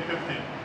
15.